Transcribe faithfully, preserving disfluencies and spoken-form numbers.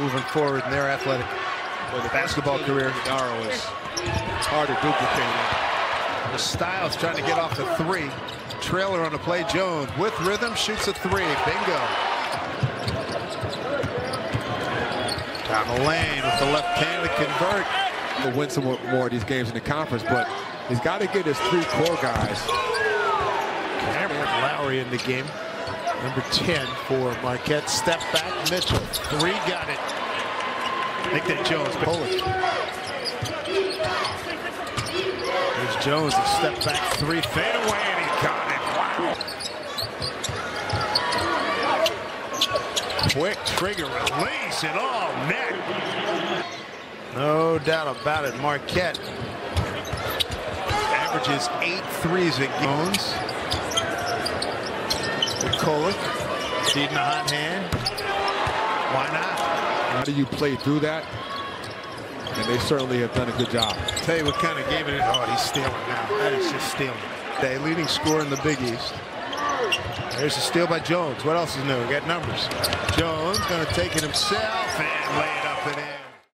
moving forward in their athletic well, the basketball career. Ighodaro is hard to duplicate. The Styles trying to get off the three. Trailer on the play. Jones with rhythm shoots a three. Bingo. Down the lane with the left hand to convert. He'll win some more of these games in the conference, but he's got to get his three core guys. Cameron Lowry in the game. Number ten for Marquette. Step back, Mitchell. Three, got it. Nick that Jones, Polish. There's Jones, a step back three, fade away, and he got it. Wow. Quick trigger release and all net. No doubt about it, Marquette averages eight threes at Jones. McCulloch feeding the hot hand. Why not? How do you play through that? And they certainly have done a good job. Tell you what kind of game it is. Oh, he's stealing now. That is just stealing. They leading scorer in the Big East. There's a steal by Jones. What else is new? We got numbers. Jones going to take it himself and lay it up and in.